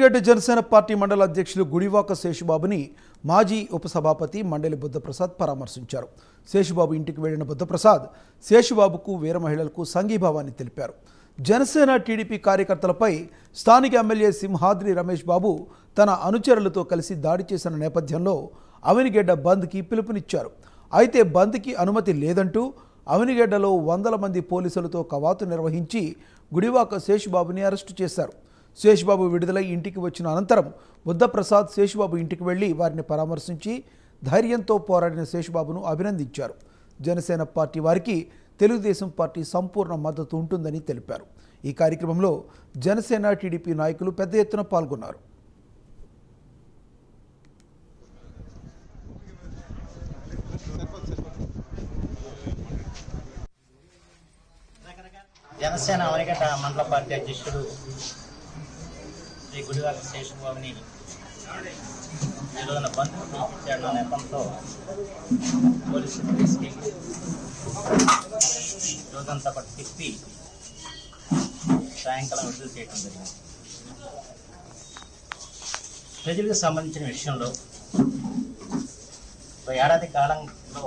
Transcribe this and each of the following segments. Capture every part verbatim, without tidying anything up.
గడ్డ జనసేన పార్టీ మండల అధ్యక్షులు గుడివాక శేషుబాబుని మాజీ ఉపసభాపతి మండలి బుద్ధప్రసాద్ పరామర్శించారు. శేషుబాబు ఇంటికి వెళ్ళిన బుద్ధప్రసాద్ శేషుబాబుకు వీర మహిళలకు సంఘీభావాన్ని తెలిపారు. జనసేన టీడీపీ కార్యకర్తలపై స్థానిక ఎమ్మెల్యే సింహాద్రి రమేష్ బాబు తన అనుచరులతో కలిసి దాడి చేసిన నేపథ్యంలో అవినిగడ్డ బంద్కి పిలుపునిచ్చారు. అయితే బంద్కి అనుమతి లేదంటూ అవినిగడ్డలో వందల మంది పోలీసులతో కవాతు నిర్వహించి గుడివాక శేషుబాబుని అరెస్టు చేశారు. శేషుబాబు విడుదలై ఇంటికి వచ్చిన అనంతరం బుద్ధప్రసాద్ శేషుబాబు ఇంటికి వెళ్లి వారిని పరామర్శించి ధైర్యంతో పోరాడిన శేషుబాబును అభినందించారు. జనసేన పార్టీ వారికి తెలుగుదేశం పార్టీ సంపూర్ణ మద్దతు ఉంటుందని తెలిపారు. ఈ కార్యక్రమంలో జనసేన టీడీపీ నాయకులు పెద్ద ఎత్తున పాల్గొన్నారు. జనసేన అమరిగడ్డ మండల పార్టీ అధ్యక్షుడు శ్రీ గుడివాక శేషుబాబుని ఈ రోజున బంధుకు పిలిపించాడు. నా నెపంతో పోలీసులు తీసుకెళ్ళి రోజంతా పట్టు తిప్పి సాయంకాలం విడుదల చేయడం జరిగింది. ప్రజలకు సంబంధించిన విషయంలో ఏడాది కాలంలో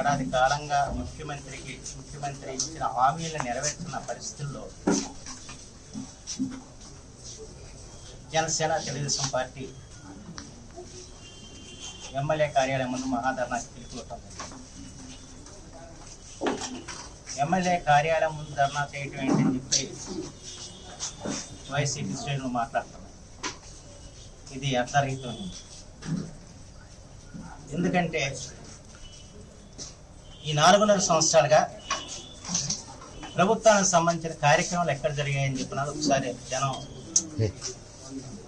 ఏడాది కాలంగా ముఖ్యమంత్రికి ముఖ్యమంత్రి ఇచ్చిన హామీలను నెరవేర్చిన పరిస్థితుల్లో జనసేన తెలుగుదేశం పార్టీ ఎమ్మెల్యే కార్యాలయం ముందు మహాధర్నాకి పిలుపునివ్వటం జరిగింది. ఎమ్మెల్యే కార్యాలయం ముందు ధర్నా చేయటం ఏంటని చెప్పి వైసీపీ శ్రేణులు మాట్లాడుతున్నారు. ఇది అర్థరహితం. ఎందుకంటే ఈ నాలుగున్నర సంవత్సరాలుగా ప్రభుత్వానికి సంబంధించిన కార్యక్రమాలు ఎక్కడ జరిగాయని చెప్పినారు. ఒకసారి జనం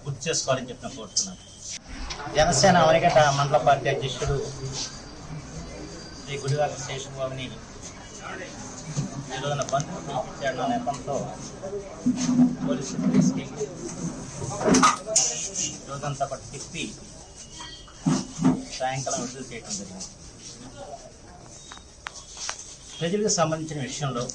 గుర్తు చేసుకోవాలని చెప్పి నేను కోరుతున్నాను. జనసేన అమరిగడ్డ మండల పార్టీ అధ్యక్షుడు శ్రీ గుడివాక శేషుబాబుని ఈ రోజున బంధుకు పిలిపించాడు. నా నెపంతో పోలీసులు తీసుకెళ్ళి రోజంతా పట్టు తిప్పి సాయంకాలం విడుదల చేయడం జరిగింది. ప్రజలకు సంబంధించిన విషయంలో